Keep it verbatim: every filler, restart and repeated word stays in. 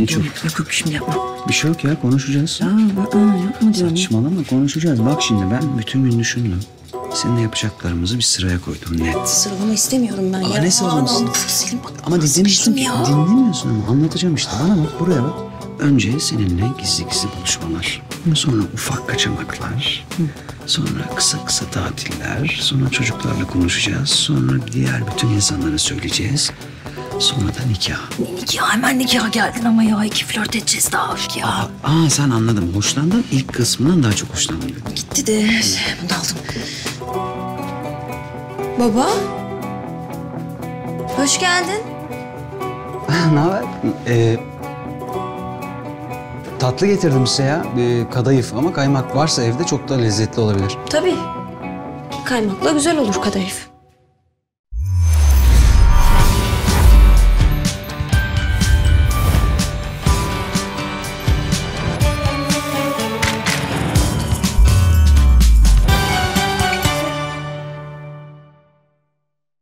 Ne çok? Yok yok şimdi yapma. Bir şey yok ya, konuşacağız. Aa, aa, yapma diyorum. Saçmalama, konuşacağız. Bak şimdi ben bütün gün düşündüm. Seninle yapacaklarımızı bir sıraya koydum net. Sıralama istemiyorum ben. Aa, ya. Ne sıralamasın? Ama dinlemiyorsun ki. Dinlemiyorsun ama anlatacağım işte. Bana bak, buraya bak. Önce seninle gizli gizli buluşmalar. Sonra ufak kaçamaklar. Hı. Sonra kısa kısa tatiller. Sonra çocuklarla konuşacağız. Sonra diğer bütün insanlara söyleyeceğiz. Sonra da nikah. Nikah, hemen nikah geldin ama ya. İki flört edeceğiz daha ya. Aa, aa sen anladım. Hoşlandın. İlk kısmından daha çok hoşlandın. Gitti de. Bunu da aldım. Baba. Hoş geldin. Ne haber? Ee, tatlı getirdim size ya. Ee, kadayıf ama kaymak varsa evde çok da lezzetli olabilir. Tabii. Kaymakla güzel olur kadayıf.